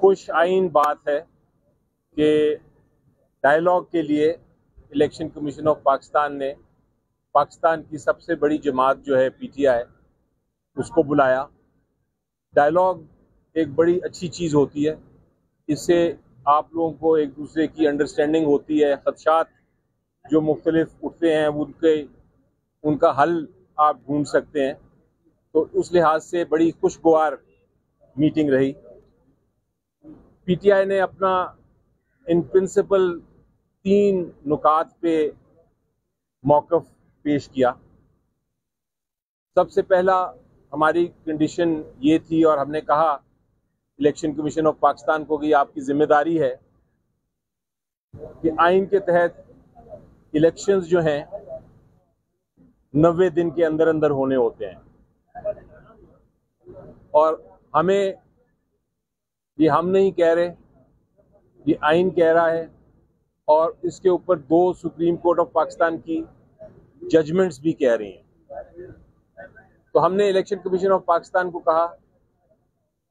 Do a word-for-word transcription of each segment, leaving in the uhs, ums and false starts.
खुश आइन बात है कि डायलॉग के लिए इलेक्शन कमीशन ऑफ पाकिस्तान ने पाकिस्तान की सबसे बड़ी जमात जो है पी टी आई उसको बुलाया। डायलॉग एक बड़ी अच्छी चीज़ होती है, इससे आप लोगों को एक दूसरे की अंडरस्टैंडिंग होती है, खदशात जो मुख्तलिफ उठते हैं उनके उनका हल आप ढूंढ सकते हैं। तो उस लिहाज से बड़ी खुशगवार मीटिंग रही। पी टी आई ने अपना इन प्रिंसिपल तीन नुकात पे मौक़िफ़ पेश किया। सबसे पहला हमारी कंडीशन ये थी और हमने कहा इलेक्शन कमीशन ऑफ पाकिस्तान को कि आपकी जिम्मेदारी है कि आइन के तहत इलेक्शंस जो हैं नब्बे दिन के अंदर अंदर होने होते हैं। और हमें ये हम नहीं कह रहे, ये आइन कह रहा है और इसके ऊपर दो सुप्रीम कोर्ट ऑफ पाकिस्तान की जजमेंट्स भी कह रही हैं। तो हमने इलेक्शन कमीशन ऑफ पाकिस्तान को कहा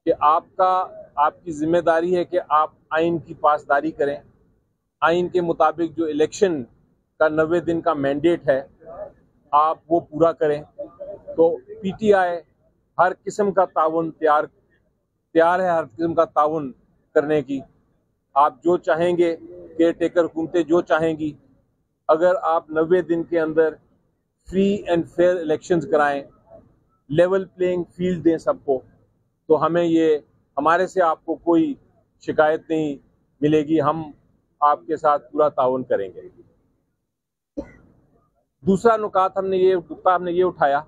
कि आपका आपकी जिम्मेदारी है कि आप आइन की पासदारी करें। आइन के मुताबिक जो इलेक्शन का नब्बे दिन का मैंडेट है आप वो पूरा करें। तो पी टी आई हर किस्म का ताउन तैयार तैयार है हर किस्म का ताउन करने की। आप जो चाहेंगे, केयर टेकर हुकूमतें जो चाहेंगी, अगर आप नब्बे दिन के अंदर फ्री एंड फेयर इलेक्शंस कराएं, लेवल प्लेइंग फील्ड दें सबको, तो हमें ये हमारे से आपको कोई शिकायत नहीं मिलेगी, हम आपके साथ पूरा ताउन करेंगे। दूसरा नुकात हमने ये नुकता हमने ये उठाया,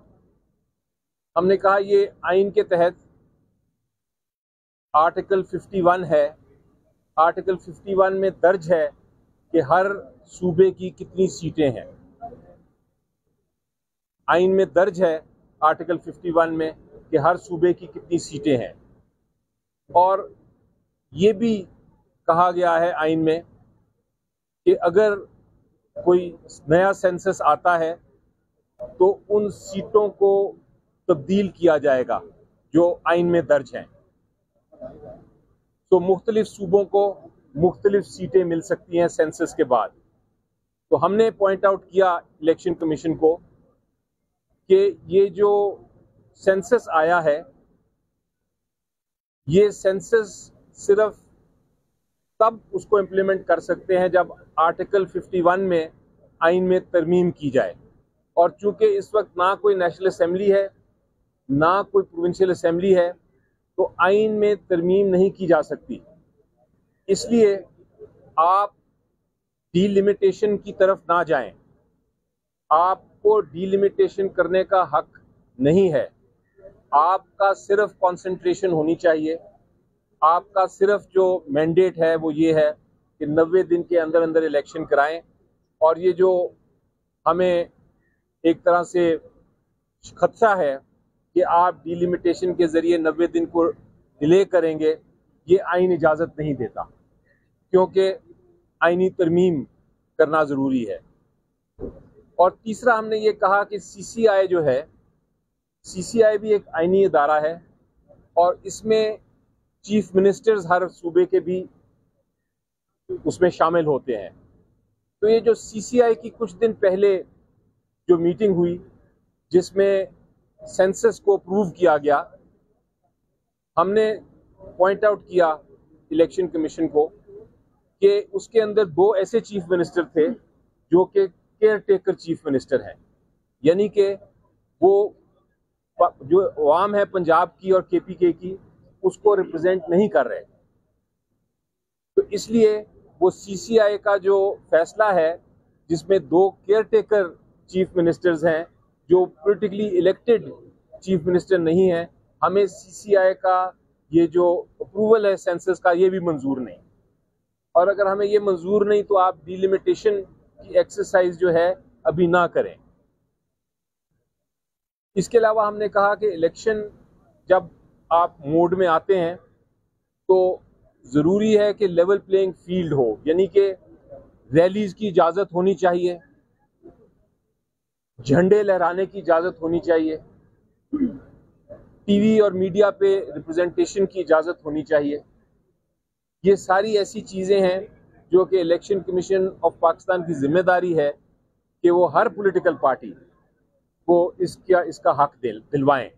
हमने कहा ये आइन के तहत आर्टिकल इक्यावन है। आर्टिकल इक्यावन में दर्ज है कि हर सूबे की कितनी सीटें हैं। आइन में दर्ज है आर्टिकल इक्यावन में कि हर सूबे की कितनी सीटें हैं। और ये भी कहा गया है आइन में कि अगर कोई नया सेंसस आता है तो उन सीटों को तब्दील किया जाएगा जो आइन में दर्ज हैं। तो मुख्तलिफ सूबों को मुख्तलिफ सीटें मिल सकती हैं सेंसस के बाद। तो हमने पॉइंट आउट किया इलेक्शन कमीशन को कि ये जो सेंसस आया है ये सेंसस सिर्फ तब उसको इम्प्लीमेंट कर सकते हैं जब आर्टिकल इक्यावन में आइन में तरमीम की जाए। और चूंकि इस वक्त ना कोई नेशनल असम्बली है ना कोई प्रोविंशियल असम्बली है तो आइन में तरमीम नहीं की जा सकती, इसलिए आप डीलिमिटेशन की तरफ ना जाएं। आपको डीलिमिटेशन करने का हक नहीं है। आपका सिर्फ कंसंट्रेशन होनी चाहिए। आपका सिर्फ जो मैंडेट है वो ये है कि नब्बे दिन के अंदर अंदर इलेक्शन कराएं। और ये जो हमें एक तरह से खदशा है कि आप डीलिमिटेशन के ज़रिए नब्बे दिन को डिले करेंगे, ये आइन इजाज़त नहीं देता, क्योंकि आइनी तरमीम करना ज़रूरी है। और तीसरा हमने ये कहा कि सी सी आई जो है, सी सी आई भी एक आइनी अदारा है और इसमें चीफ मिनिस्टर्स हर सूबे के भी उसमें शामिल होते हैं। तो ये जो सी सी आई की कुछ दिन पहले जो मीटिंग हुई जिसमें सेंसस को अप्रूव किया गया, हमने पॉइंट आउट किया इलेक्शन कमीशन को कि उसके अंदर दो ऐसे चीफ मिनिस्टर थे जो कि केयर टेकर चीफ मिनिस्टर हैं, यानी कि वो जो अवाम है पंजाब की और के पी के की उसको रिप्रेजेंट नहीं कर रहे। तो इसलिए वो सी सी आई का जो फैसला है जिसमें दो केयर टेकर चीफ मिनिस्टर्स हैं जो पॉलिटिकली इलेक्टेड चीफ मिनिस्टर नहीं हैं, हमें सी सी आई का ये जो अप्रूवल है सेंसस का ये भी मंजूर नहीं। और अगर हमें ये मंजूर नहीं तो आप डिलिमिटेशन की एक्सरसाइज जो है अभी ना करें। इसके अलावा हमने कहा कि इलेक्शन जब आप मोड में आते हैं तो ज़रूरी है कि लेवल प्लेइंग फील्ड हो, यानी कि रैलीज़ की इजाज़त होनी चाहिए, झंडे लहराने की इजाज़त होनी चाहिए, टीवी और मीडिया पे रिप्रेजेंटेशन की इजाज़त होनी चाहिए। ये सारी ऐसी चीज़ें हैं जो कि इलेक्शन कमीशन ऑफ पाकिस्तान की जिम्मेदारी है कि वो हर पॉलिटिकल पार्टी को इसका इसका हक दिल दिलवाएं।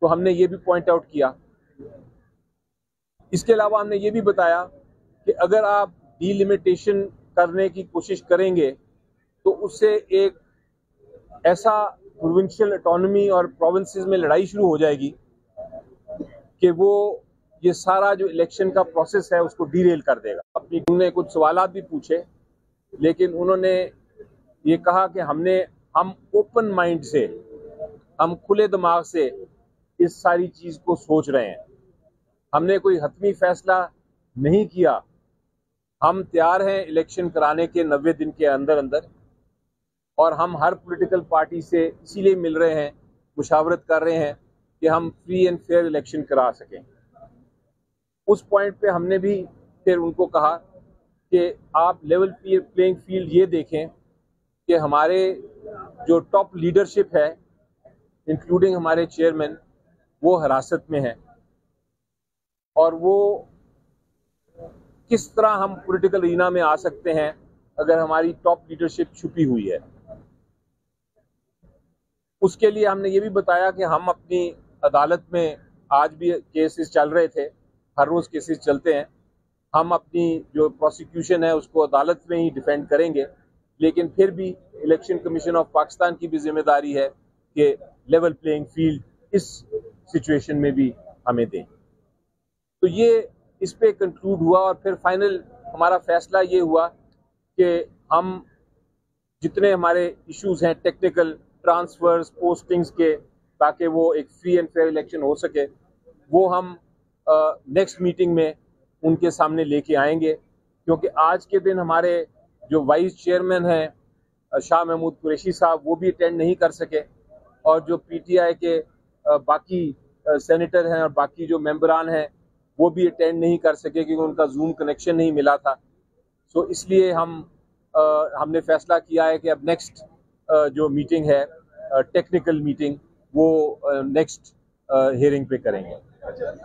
तो हमने ये भी पॉइंट आउट किया। इसके अलावा हमने ये भी बताया कि अगर आप डिलिमिटेशन करने की कोशिश करेंगे तो उससे एक ऐसा प्रोविंशियल ऑटोनॉमी और प्रोविंसेस में लड़ाई शुरू हो जाएगी कि वो ये सारा जो इलेक्शन का प्रोसेस है उसको डीरेल कर देगा। अपनी टीम ने कुछ सवाल भी पूछे, लेकिन उन्होंने ये कहा कि हमने हम ओपन माइंड से, हम खुले दिमाग से इस सारी चीज़ को सोच रहे हैं। हमने कोई हतमी फैसला नहीं किया। हम तैयार हैं इलेक्शन कराने के नब्बे दिन के अंदर अंदर, और हम हर पॉलिटिकल पार्टी से इसीलिए मिल रहे हैं, मुशावरत कर रहे हैं कि हम फ्री एंड फेयर इलेक्शन करा सकें। उस पॉइंट पे हमने भी फिर उनको कहा कि आप लेवल प्लेइंग फील्ड ये देखें कि हमारे जो टॉप लीडरशिप है, इंक्लूडिंग हमारे चेयरमैन, वो हिरासत में है, और वो किस तरह हम पॉलिटिकल एरिना में आ सकते हैं अगर हमारी टॉप लीडरशिप छुपी हुई है। उसके लिए हमने ये भी बताया कि हम अपनी अदालत में, आज भी केसेस चल रहे थे, हर रोज़ केसेस चलते हैं, हम अपनी जो प्रोसिक्यूशन है उसको अदालत में ही डिफेंड करेंगे, लेकिन फिर भी इलेक्शन कमीशन ऑफ पाकिस्तान की भी जिम्मेदारी है कि लेवल प्लेइंग फील्ड इस सिचुएशन में भी हमें दें। तो ये इस पे कंक्लूड हुआ, और फिर फाइनल हमारा फैसला ये हुआ कि हम जितने हमारे इश्यूज हैं टेक्निकल, ट्रांसफर्स, पोस्टिंग्स के, ताकि वो एक फ्री एंड फेयर इलेक्शन हो सके, वो हम नेक्स्ट uh, मीटिंग में उनके सामने लेके आएंगे। क्योंकि आज के दिन हमारे जो वाइस चेयरमैन हैं शाह महमूद कुरैशी साहब, वो भी अटेंड नहीं कर सके, और जो पीटीआई के uh, बाकी सेनेटर uh, हैं और बाकी जो मेंबरान हैं वो भी अटेंड नहीं कर सके क्योंकि उनका जूम कनेक्शन नहीं मिला था। सो so, इसलिए हम uh, हमने फैसला किया है कि अब नेक्स्ट uh, जो मीटिंग है, टेक्निकल uh, मीटिंग, वो नेक्स्ट uh, हियरिंग uh, पे करेंगे।